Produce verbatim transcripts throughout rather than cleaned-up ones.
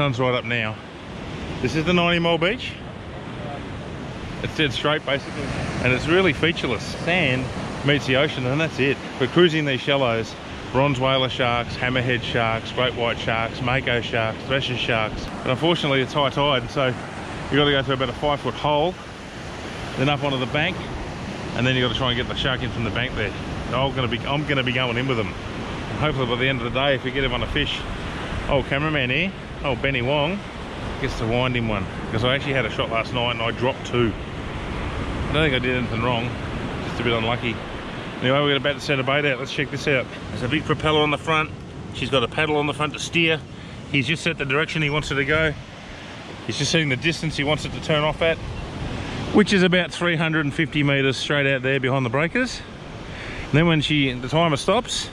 sun's right up now. This is the ninety mile beach. It's dead straight basically, and it's really featureless. Sand meets the ocean and that's it. We're cruising these shallows. Bronze whaler sharks, hammerhead sharks, great white sharks, mako sharks, thresher sharks. But unfortunately it's high tide, so you've got to go through about a five foot hole, then up onto the bank, and then you've got to try and get the shark in from the bank there. I'm going to be, I'm going to be going in with them. And hopefully by the end of the day, if we get him on a fish, old cameraman here, old Benny Wong, gets to wind him one. Because I actually had a shot last night and I dropped two. I don't think I did anything wrong, just a bit unlucky. Anyway, we're about to set a bait out. Let's check this out. There's a big propeller on the front. She's got a paddle on the front to steer. He's just set the direction he wants it to go. He's just setting the distance he wants it to turn off at, which is about three hundred fifty meters straight out there behind the breakers. And then when she, the timer stops,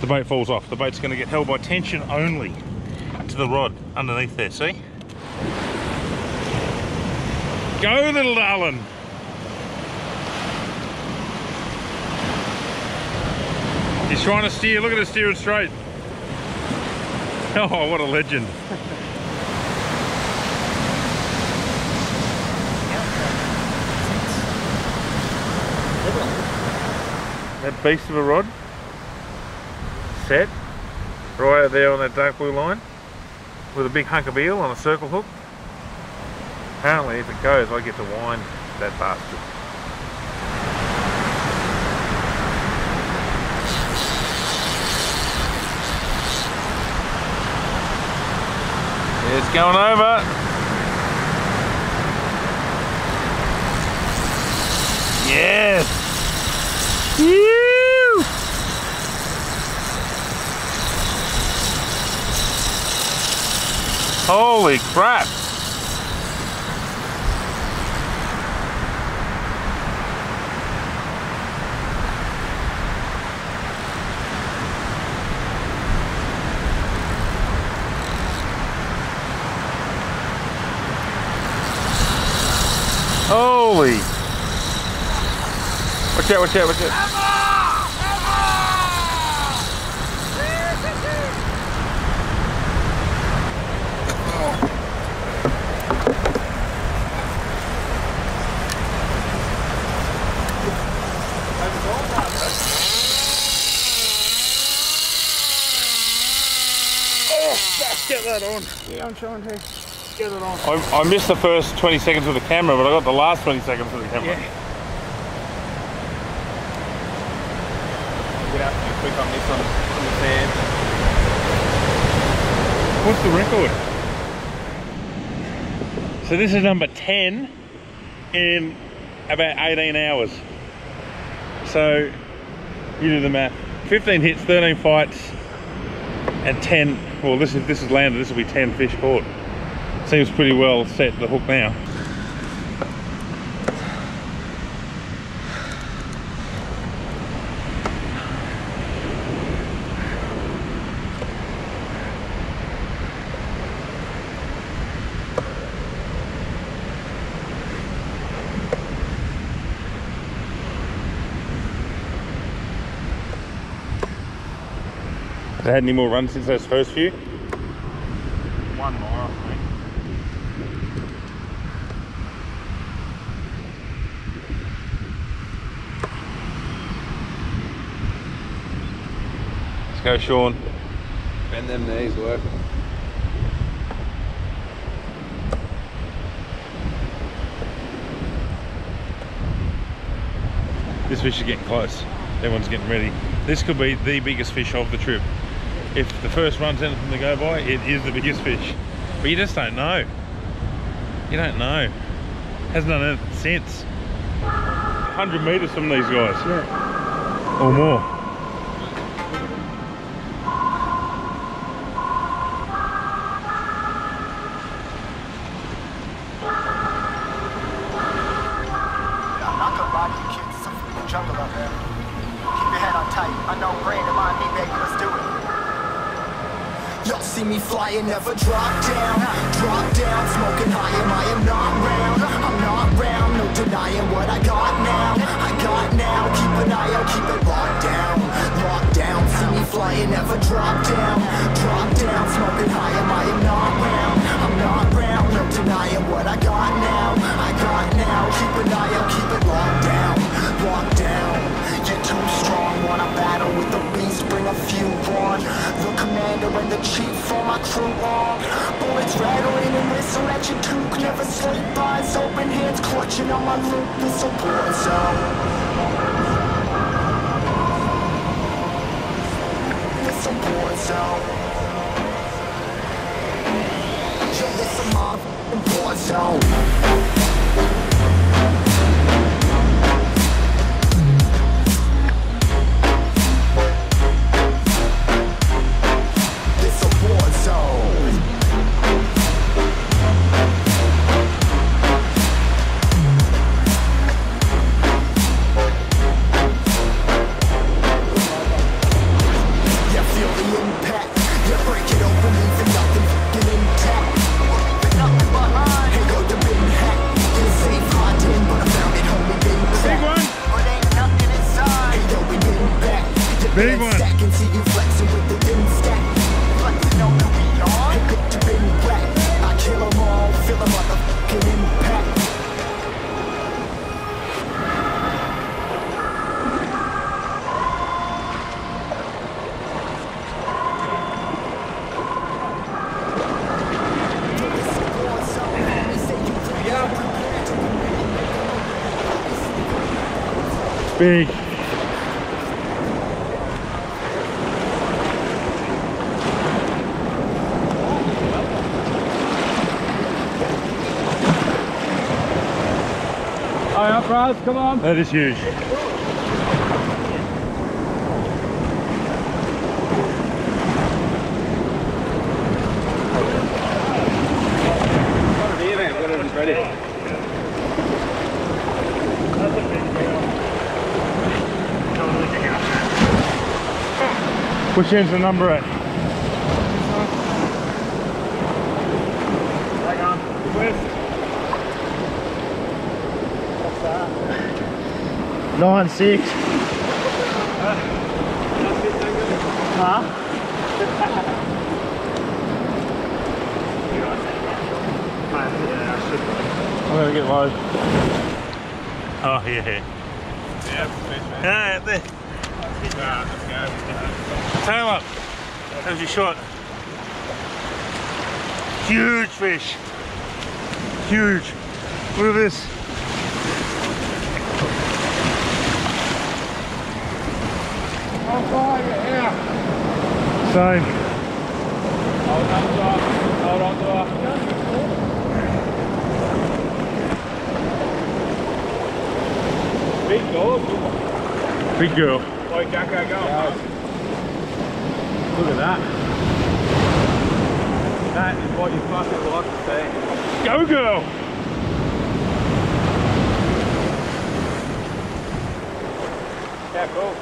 the bait falls off. The bait's going to get held by tension only to the rod underneath there, see? Go, little darling! He's trying to steer, look at her steering straight. Oh, what a legend. That beast of a rod, set, right out there on that dark blue line, with a big hunk of eel on a circle hook. Apparently if it goes, I get to wind that bastard. It's going over. Yes. Woo. Holy crap. Holy! Watch out, watch out, watch out! Get that on! Yeah, I'm trying to. Get it on. I, I missed the first twenty seconds with the camera, but I got the last twenty seconds with the camera. Yeah. We'd have to be quick on this one, on the sand. What's the record? So this is number ten in about eighteen hours. So you do the math. fifteen hits, thirteen fights, and ten. Well, this is this is landed. This will be ten fish caught. Seems pretty well set, the hook now. Has it had any more runs since those first few? One more, I think. Go, Sean. Bend them knees, work. This fish is getting close. Everyone's getting ready. This could be the biggest fish of the trip. If the first run's anything to go by, it is the biggest fish. But you just don't know. You don't know. Hasn't done anything since. one hundred metres from these guys. Yeah. Or more. Never drop down, drop down, smoking high and I am not round, I'm not round, no denying what I got now, I got now, keep an eye out, keep it locked down, locked down, see me flying, never drop down, drop down, smoking high and I am not with the beast, bring a few on. The commander and the chief for my crew on. Bullets rattling and whistle at your toque. Never sleep, eyes open, hands clutching on my loop. This'll boys out. This'll boys out. Zone. It's a war zone. You feel the impact. You break it open, leaving nothing fucking intact. Nothing behind. Big one. Stack and see you flexing with the thin stack. Like you know that we are. Hey, good to be black. I kill them all, feel them like a fucking impact. Big. All right, up, Raz, come on. That is huge. Which end's the number at? Hang on. What's that? Nine six. Huh? I'm gonna get low. Oh yeah. Yeah, yeah, there. Nah, let's go. Tail up. That was your shot. Huge fish. Huge. Look at this. How far you here? Same. Hold on to us. Hold on to us. Big girl. Big girl. Oh, Jack, I go. Look at that. That is what you fucking like to see. Go, girl! Yeah, cool.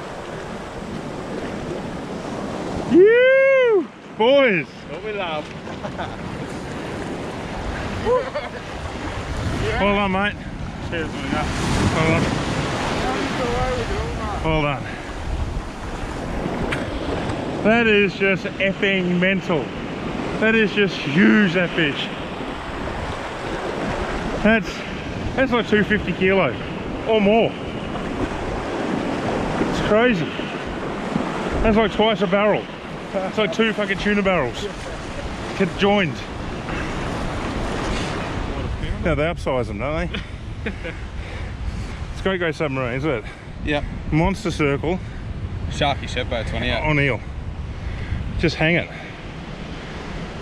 You boys! What we love. Yeah. Hold on, mate. Cheers, we got. Hold on. Hold on. That is just effing mental. That is just huge, that fish. That's, that's like two hundred fifty kilo or more. It's crazy. That's like twice a barrel. It's like two fucking tuna barrels conjoined. Now they upsize them, don't they? It's great, great submarine, isn't it? Yeah. Monster circle. Sharky Shepard twenty-eight. On eel. Just hang it.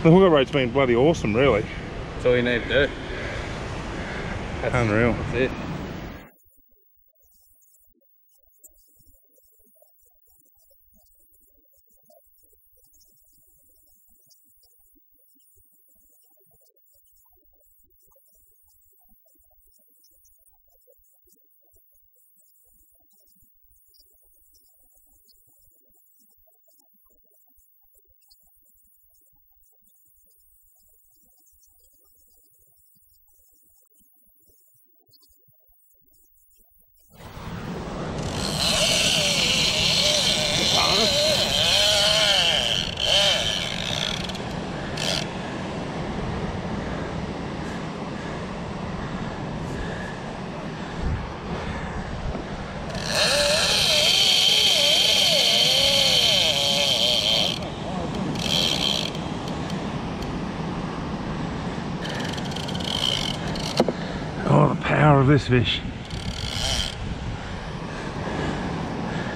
The hookup rate's been bloody awesome, really. That's all you need to do. That's, unreal. That's it. power of this fish.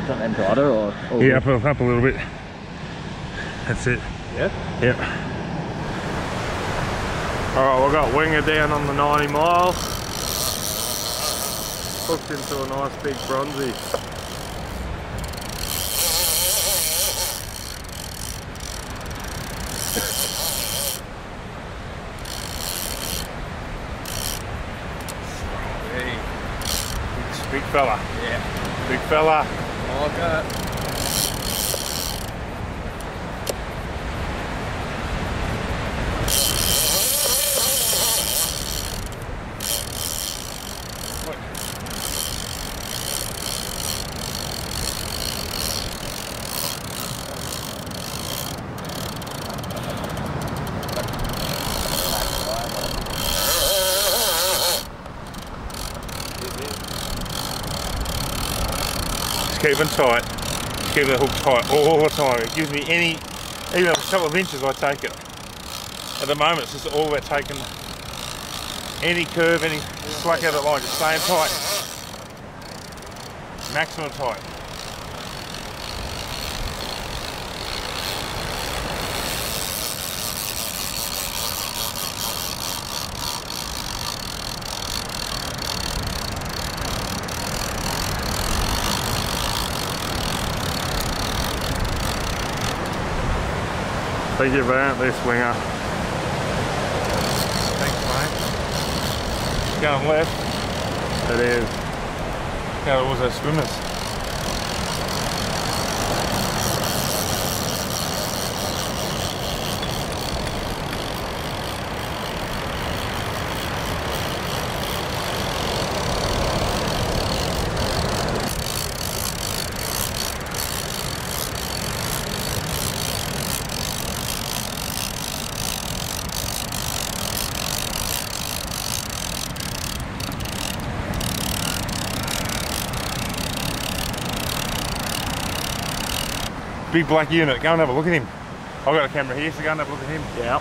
Got them broader or? Over? Yeah, up, up a little bit. That's it. Yeah? Yep. Alright, we've got winger down on the ninety mile. Hooked into a nice big bronzy. Big fella. Yeah. Big fella. I like that. Keep them tight, keep the hook tight all the time. It gives me any, even a couple of inches I take it. At the moment it's just all about taking any curve, any slack out of the line, just staying tight. Maximum tight. Thank you for that, this winger. Thanks, mate. Going left. It is. Now there was those swimmers. Big black unit, go and have a look at him. I've got a camera here, so go and have a look at him. Yeah.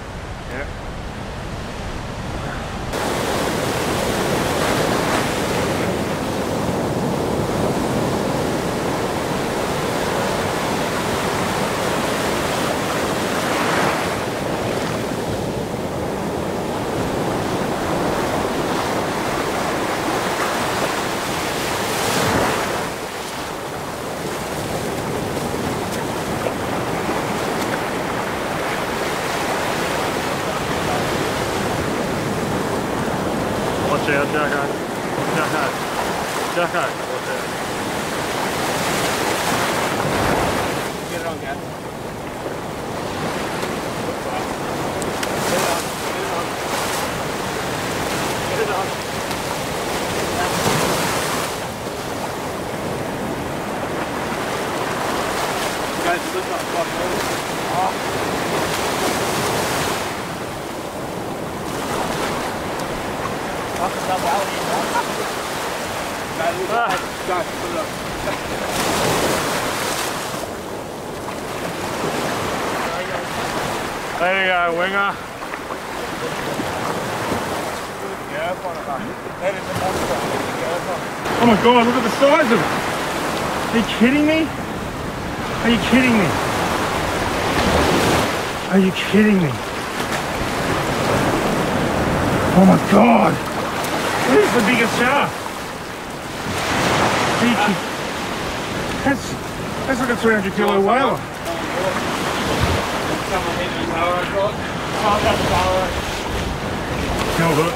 Watch out, Jacko. Jacko. Jacko. Watch out. Get it on, Gat. Get it on. Get it on. There you go, winger. Oh my god, look at the size of it. Are you kidding me? Are you kidding me? Are you kidding me? Oh my god. This is the biggest shark. That's, that's like a three hundred kilo whaler. Held it.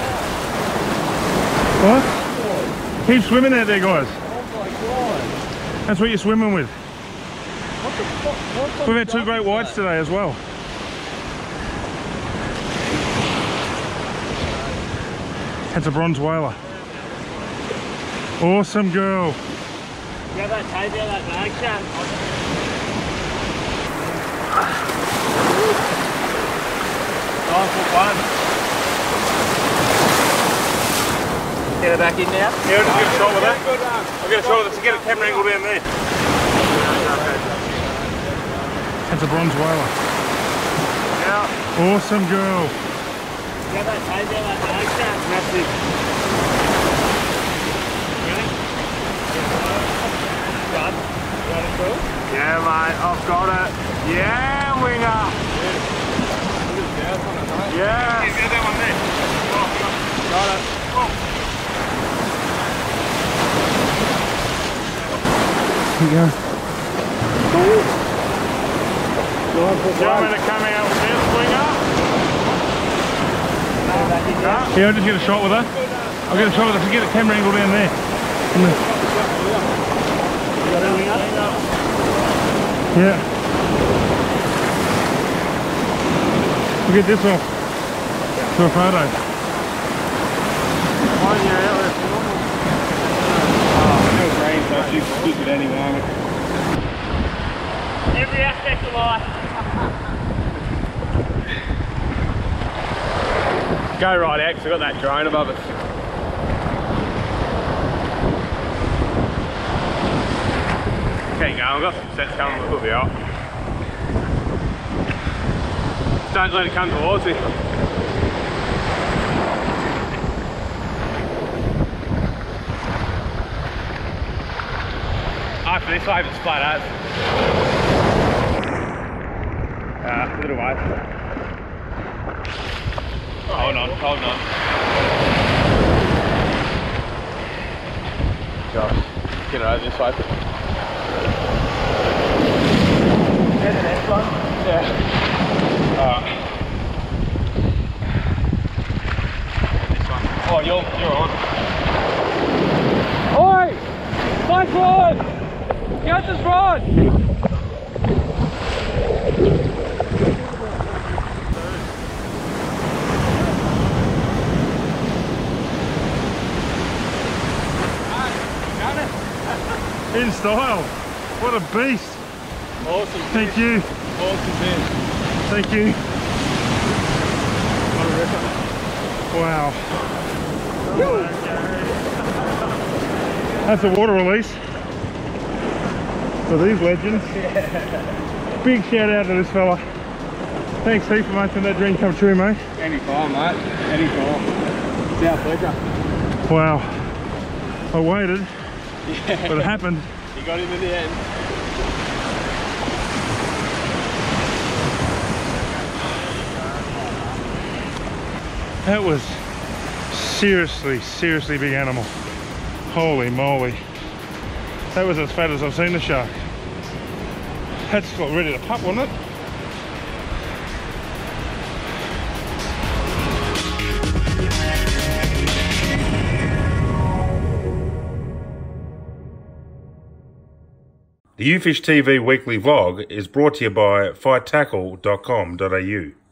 What? Keep swimming out there, guys. Oh my god. That's what you're swimming with. What the fuck? What We've had two great whites that? today as well. That's a bronze whaler. Awesome girl. Yeah, that tail there, that bag shot. Nice one. Get it back in now. Yeah, just get a shot with that. I'll get a shot with it, so get a camera angle down there. That's a bronze whaler. Yeah. Awesome girl. Yeah, that tail there, that bag shot. Massive. Got it. Yeah, winger. Yeah. Yeah. Yeah, that one there. Oh, got it. Oh. Here you go. Do you want me to come out with this winger? No. Yeah, I'll just get a shot with her. I'll get a shot with her. Just get the camera angle down there. Come there. You got a winger? Yeah. Look at this one. For a photo. Why you're out there? Oh, it rains, so she can stick at any moment. Every aspect of life. Go right out, because I've got that drone above us. There you go, I've got some sets coming, we'll be out. Don't let it come towards me. After this wave it's flat out. Ah, a little wave. Hold on, hold on. Gosh, get it over this way. The next one? Yeah. Alright. This one. Oh, you're, you're on. Oi! Nice rod! Get this rod! Ah, you got it? In style! What a beast! Awesome. Thank fish. You. Awesome fish. Thank you. What a ripper. Wow. Oh, that's a water release for these legends. Yeah. Big shout out to this fella. Thanks heaps for making that dream come true, mate. Anytime, mate. Anytime. It's our pleasure. Wow. I waited, yeah. But it happened. You got him in the end. That was seriously, seriously big animal. Holy moly. That was as fat as I've seen the shark. That's got ready to pup, wasn't it? The UFish T V weekly vlog is brought to you by fight tackle dot com dot A U.